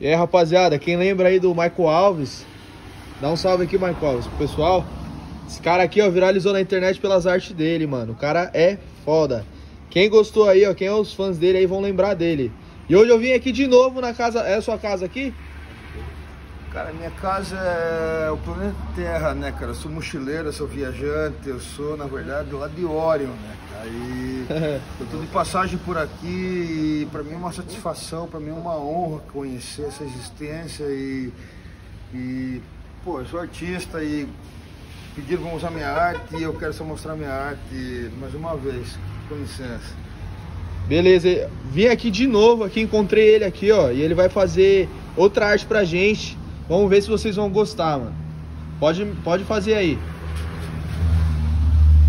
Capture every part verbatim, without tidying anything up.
E aí, rapaziada, quem lembra aí do Michael Alves, dá um salve aqui, Michael Alves, pro pessoal. Esse cara aqui, ó, viralizou na internet pelas artes dele, mano. O cara é foda. Quem gostou aí, ó, quem é os fãs dele aí vão lembrar dele. E hoje eu vim aqui de novo na casa... É a sua casa aqui? Cara, minha casa é o planeta Terra, né, cara? Eu sou mochileiro, eu sou viajante, eu sou, na verdade, lá de Orion, né, cara? E eu tô de passagem por aqui e pra mim é uma satisfação, pra mim é uma honra conhecer essa existência e... e pô, eu sou artista e pediram pra usar minha arte e eu quero só mostrar minha arte mais uma vez, com licença. Beleza, vim aqui de novo, aqui encontrei ele aqui, ó, e ele vai fazer outra arte pra gente. Vamos ver se vocês vão gostar, mano. Pode, pode fazer aí.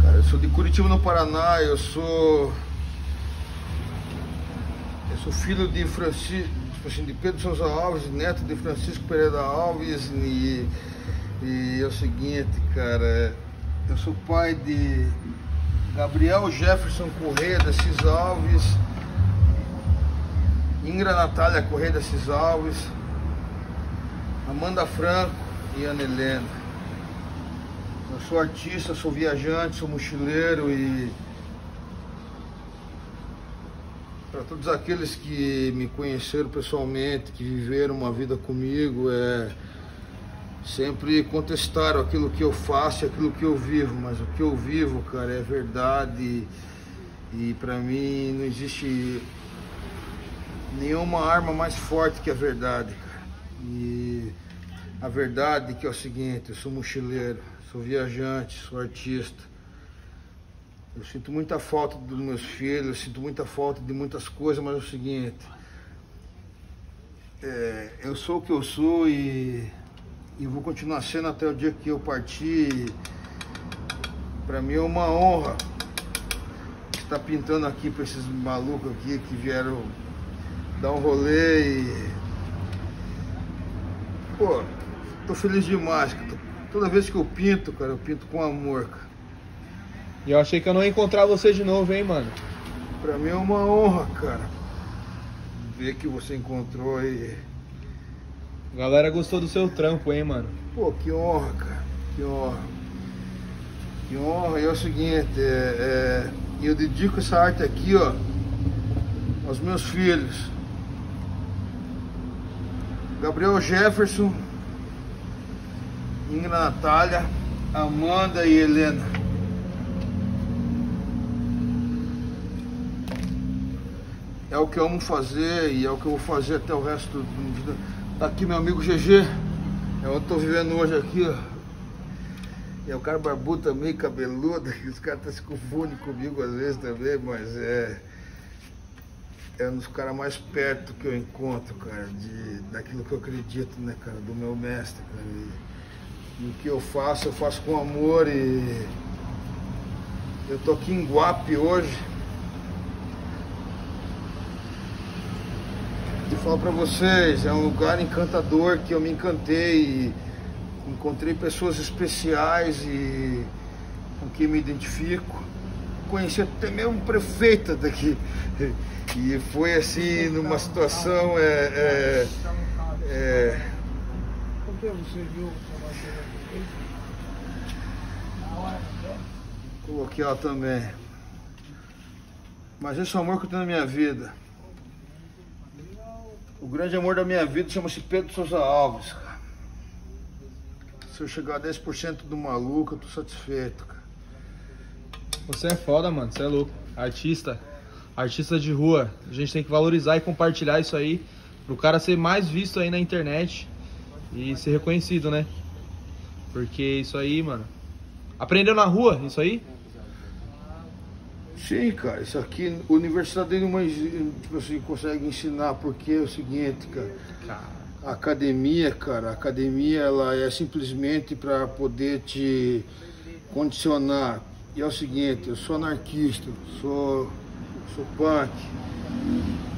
Cara, eu sou de Curitiba, no Paraná. Eu sou... Eu sou filho de, Francis... de Pedro Sousa Alves, neto de Francisco Pereira Alves. E... e é o seguinte, cara. Eu sou pai de Gabriel Jefferson Correia da Cisalves, Ingra Natália Correia da Cisalves, Amanda Franco e Ana Helena. Eu sou artista, sou viajante, sou mochileiro e... para todos aqueles que me conheceram pessoalmente, que viveram uma vida comigo, é... sempre contestaram aquilo que eu faço e aquilo que eu vivo, mas o que eu vivo, cara, é verdade e, e para mim não existe nenhuma arma mais forte que a verdade, cara. E a verdade que é o seguinte: eu sou mochileiro, sou viajante, sou artista. Eu sinto muita falta dos meus filhos, eu sinto muita falta de muitas coisas, mas é o seguinte, é, eu sou o que eu sou e E vou continuar sendo até o dia que eu partir. Pra mim é uma honra estar pintando aqui pra esses malucos aqui que vieram dar um rolê e... pô, tô feliz demais. Toda vez que eu pinto, cara, eu pinto com amor, cara. E eu achei que eu não ia encontrar você de novo, hein, mano? Pra mim é uma honra, cara, ver que você encontrou e... a galera gostou do seu trampo, hein, mano? Pô, que honra, cara. Que honra. Que honra. E é o seguinte, é, é, eu dedico essa arte aqui, ó, aos meus filhos. Gabriel Jefferson, Ingra Natália, Amanda e Helena. É o que eu amo fazer e é o que eu vou fazer até o resto do mundo. Tá aqui meu amigo G G, é onde eu tô vivendo hoje aqui, ó. E é o cara barbudo também, cabeludo, os caras tá se confundindo comigo às vezes também, mas é... é um dos caras mais perto que eu encontro, cara, de, daquilo que eu acredito, né, cara, do meu mestre, cara. E, e o que eu faço, eu faço com amor e... eu tô aqui em Iguape hoje. E falo pra vocês, é um lugar encantador que eu me encantei e encontrei pessoas especiais e com quem me identifico. Conheci até mesmo prefeita daqui e foi assim, numa situação é, é, é... coloquei ela também. Mas esse é o amor que eu tenho na minha vida. O grande amor da minha vida chama-se Pedro Sousa Alves, cara. Se eu chegar a dez por cento do maluco, eu tô satisfeito, cara. Você é foda, mano. Você é louco. Artista. Artista de rua. A gente tem que valorizar e compartilhar isso aí pro cara ser mais visto aí na internet e ser reconhecido, né? Porque isso aí, mano... aprendeu na rua isso aí? Sim, cara, isso aqui, a universidade nenhuma você consegue ensinar, porque é o seguinte, cara, a academia, cara, a academia, ela é simplesmente para poder te condicionar. E é o seguinte, eu sou anarquista, sou, sou punk,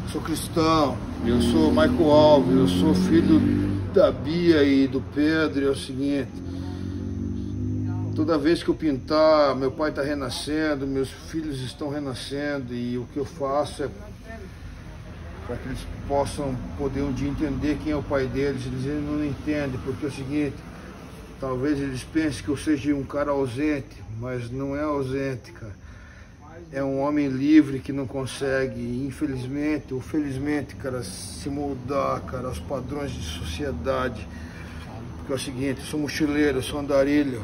sou cristão, eu sou Michael Alves, eu sou filho da Bia e do Pedro, e é o seguinte... toda vez que eu pintar, meu pai está renascendo, meus filhos estão renascendo e o que eu faço é para que eles possam poder um dia entender quem é o pai deles. Eles não entendem, porque é o seguinte, talvez eles pensem que eu seja um cara ausente, mas não é ausente, cara. É um homem livre que não consegue, infelizmente ou felizmente, cara, se moldar, cara, aos padrões de sociedade. Porque é o seguinte, eu sou mochileiro, eu sou andarilho,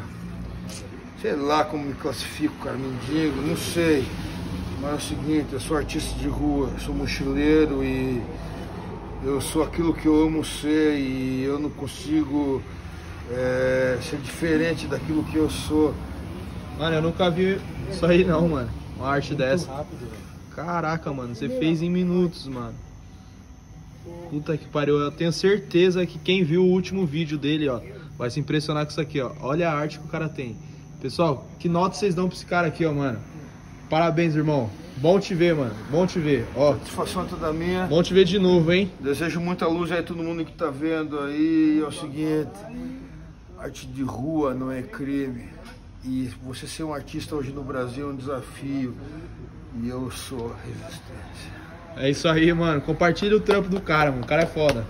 sei lá como me classifico, cara, mendigo, não sei. Mas é o seguinte, eu sou artista de rua, eu sou mochileiro e eu sou aquilo que eu amo ser e eu não consigo é, ser diferente daquilo que eu sou. Mano, eu nunca vi isso aí não, mano. Uma arte muito dessa. Rápido, caraca, mano, você fez em minutos, mano. Puta que pariu. Eu tenho certeza que quem viu o último vídeo dele, ó, vai se impressionar com isso aqui, ó. Olha a arte que o cara tem. Pessoal, que nota vocês dão pra esse cara aqui, ó, mano? Parabéns, irmão. Bom te ver, mano. Bom te ver. Ó. Satisfação toda minha. Bom te ver de novo, hein? Desejo muita luz aí, todo mundo que tá vendo aí. É o seguinte, arte de rua não é crime. E você ser um artista hoje no Brasil é um desafio. E eu sou a resistência. É isso aí, mano. Compartilha o trampo do cara, mano. O cara é foda.